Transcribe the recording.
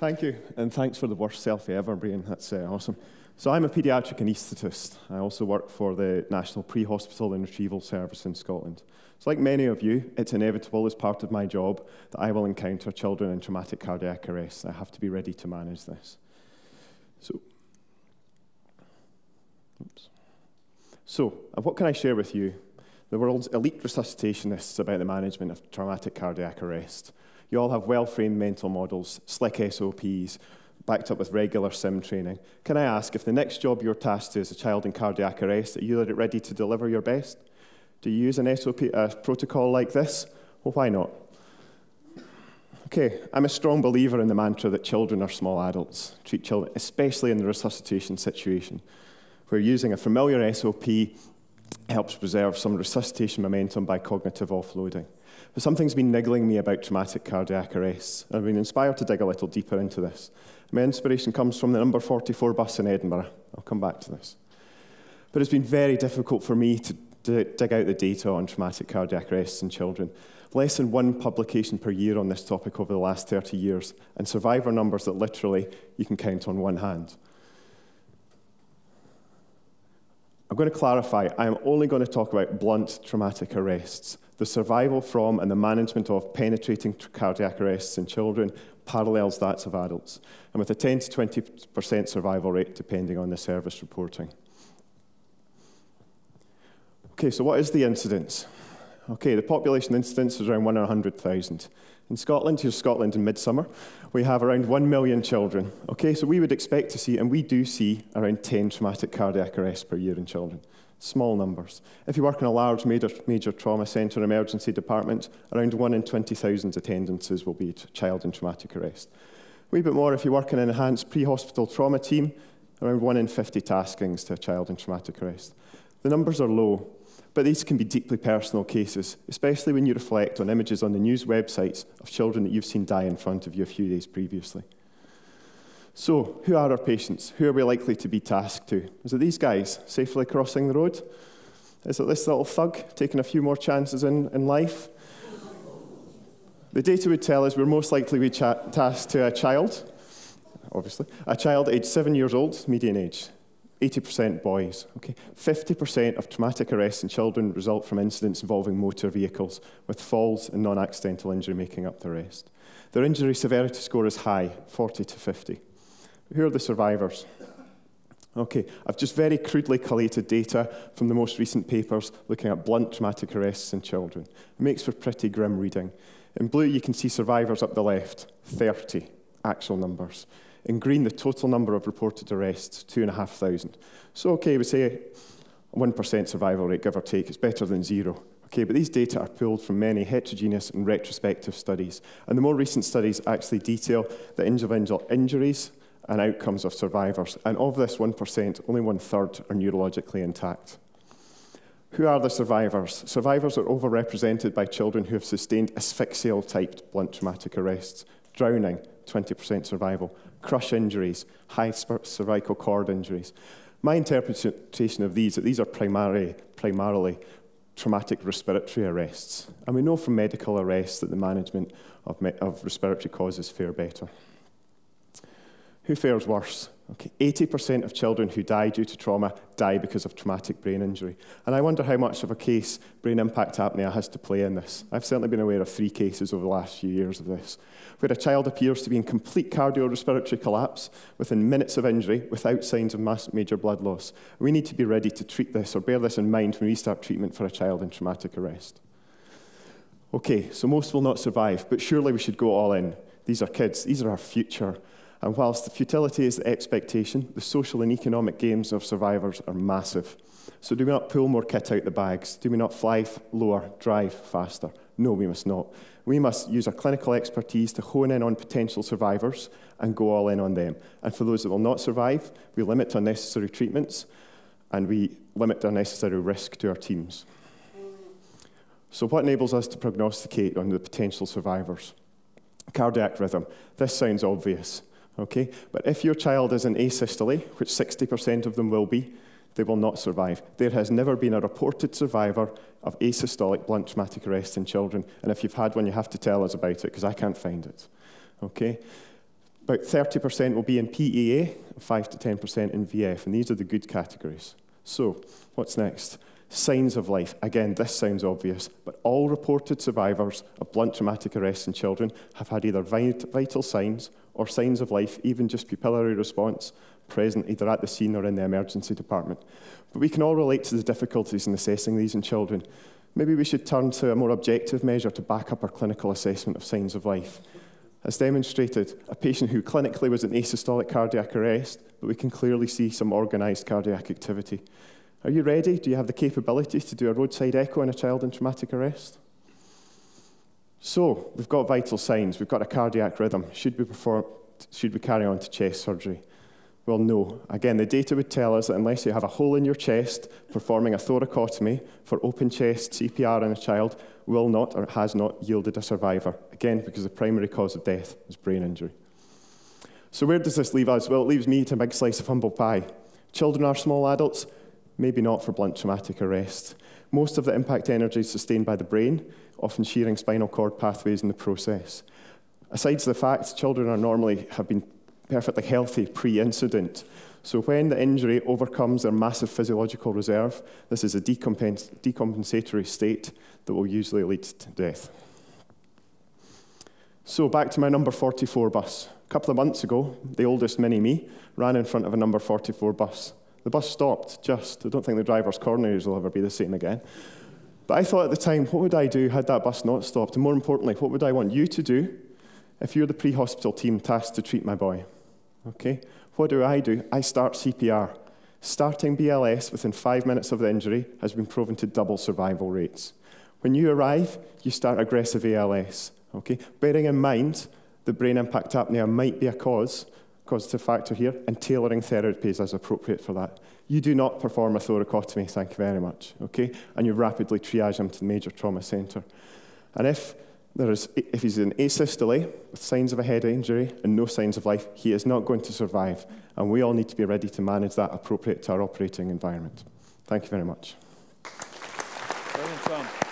Thank you, and thanks for the worst selfie ever, Brian. That's awesome. So I'm a paediatric anaesthetist. I also work for the National Pre-Hospital and Retrieval Service in Scotland. So like many of you, it's inevitable as part of my job that I will encounter children in traumatic cardiac arrest. I have to be ready to manage this. So, what can I share with you? The world's elite resuscitationists about the management of traumatic cardiac arrest. You all have well-framed mental models, slick SOPs, backed up with regular SIM training. Can I ask, if the next job you're tasked to is a child in cardiac arrest, are you ready to deliver your best? Do you use an SOP protocol like this? Well, why not? Okay, I'm a strong believer in the mantra that children are small adults. Treat children, especially in the resuscitation situation, where using a familiar SOP helps preserve some resuscitation momentum by cognitive offloading. But something's been niggling me about traumatic cardiac arrests. I've been inspired to dig a little deeper into this. My inspiration comes from the number 44 bus in Edinburgh. I'll come back to this. But it's been very difficult for me to dig out the data on traumatic cardiac arrests in children. Less than one publication per year on this topic over the last 30 years, and survivor numbers that literally you can count on one hand. I'm going to clarify, I am only going to talk about blunt traumatic arrests. The survival from and the management of penetrating cardiac arrests in children parallels that of adults, and with a 10 to 20% survival rate depending on the service reporting. Okay, so what is the incidence? Okay, the population incidence is around 1 in 100,000. In Scotland, here's Scotland in midsummer, we have around 1 million children. Okay, so we would expect to see, and we do see, around 10 traumatic cardiac arrests per year in children. Small numbers. If you work in a large major trauma centre emergency department, around 1 in 20,000 attendances will be a child in traumatic arrest. A wee bit more if you work in an enhanced pre-hospital trauma team, around 1 in 50 taskings to a child in traumatic arrest. The numbers are low, but these can be deeply personal cases, especially when you reflect on images on the news websites of children that you've seen die in front of you a few days previously. So, who are our patients? Who are we likely to be tasked to? Is it these guys safely crossing the road? Is it this little thug taking a few more chances in life? The data would tell us we're most likely to be tasked to a child, obviously, a child aged 7 years old, median age, 80% boys. Okay, 50% of traumatic arrests in children result from incidents involving motor vehicles, with falls and non-accidental injury making up the rest. Their injury severity score is high, 40 to 50. Who are the survivors? Okay, I've just very crudely collated data from the most recent papers looking at blunt traumatic arrests in children. It makes for pretty grim reading. In blue, you can see survivors up the left, 30 actual numbers. In green, the total number of reported arrests, 2,500. So okay, we say a 1% survival rate, give or take, it's better than zero. Okay, but these data are pulled from many heterogeneous and retrospective studies. And the more recent studies actually detail the individual injuries and outcomes of survivors, and of this 1%, only 1/3 are neurologically intact. Who are the survivors? Survivors are overrepresented by children who have sustained asphyxial-type blunt traumatic arrests, drowning, 20% survival, crush injuries, high cervical cord injuries. My interpretation of these, that these are primarily traumatic respiratory arrests, and we know from medical arrests that the management of respiratory causes fare better. Who fares worse? Okay, 80% of children who die due to trauma die because of traumatic brain injury. And I wonder how much of a case brain impact apnea has to play in this. I've certainly been aware of 3 cases over the last few years of this, where a child appears to be in complete cardiorespiratory collapse within minutes of injury without signs of major blood loss. We need to be ready to treat this or bear this in mind when we start treatment for a child in traumatic arrest. Okay, so most will not survive, but surely we should go all in. These are kids, these are our future. And whilst the futility is the expectation, the social and economic gains of survivors are massive. So do we not pull more kit out the bags? Do we not fly lower, drive faster? No, we must not. We must use our clinical expertise to hone in on potential survivors and go all in on them. And for those that will not survive, we limit unnecessary treatments and we limit unnecessary risk to our teams. So what enables us to prognosticate on the potential survivors? Cardiac rhythm. This sounds obvious. Okay, but if your child is in asystole, which 60% of them will be, they will not survive. There has never been a reported survivor of asystolic blunt traumatic arrest in children, and if you've had one, you have to tell us about it, because I can't find it. Okay, About 30% will be in PEA, 5 to 10% in VF, and these are the good categories. So, what's next? Signs of life. Again, this sounds obvious, but all reported survivors of blunt traumatic arrest in children have had either vital signs or signs of life, even just pupillary response, present either at the scene or in the emergency department. But we can all relate to the difficulties in assessing these in children. Maybe we should turn to a more objective measure to back up our clinical assessment of signs of life. As demonstrated, a patient who clinically was in asystolic cardiac arrest, but we can clearly see some organised cardiac activity. Are you ready? Do you have the capability to do a roadside echo in a child in traumatic arrest? So, we've got vital signs, we've got a cardiac rhythm. Should we carry on to chest surgery? Well, no. Again, the data would tell us that unless you have a hole in your chest, performing a thoracotomy for open chest CPR in a child will not or has not yielded a survivor. Again, because the primary cause of death is brain injury. So where does this leave us? Well, it leaves me to a big slice of humble pie. Children are small adults, maybe not for blunt traumatic arrest. Most of the impact energy is sustained by the brain, often shearing spinal cord pathways in the process. Aside from the fact, children are normally have been perfectly healthy pre-incident. So when the injury overcomes their massive physiological reserve, this is a decompensatory state that will usually lead to death. So back to my number 44 bus. A couple of months ago, the oldest mini-me ran in front of a number 44 bus. The bus stopped just. I don't think the driver's coronaries will ever be the same again. But I thought at the time, what would I do had that bus not stopped? And more importantly, what would I want you to do if you're the pre-hospital team tasked to treat my boy? Okay, what do? I start CPR. Starting BLS within 5 minutes of the injury has been proven to double survival rates. When you arrive, you start aggressive ALS. Okay, bearing in mind the brain impact apnea might be a causative factor here, and tailoring therapies as appropriate for that. You do not perform a thoracotomy, thank you very much, okay? And you rapidly triage him to the major trauma centre. And if he's in asystole with signs of a head injury and no signs of life, he is not going to survive. And we all need to be ready to manage that appropriate to our operating environment. Thank you very much. Brilliant, Tom.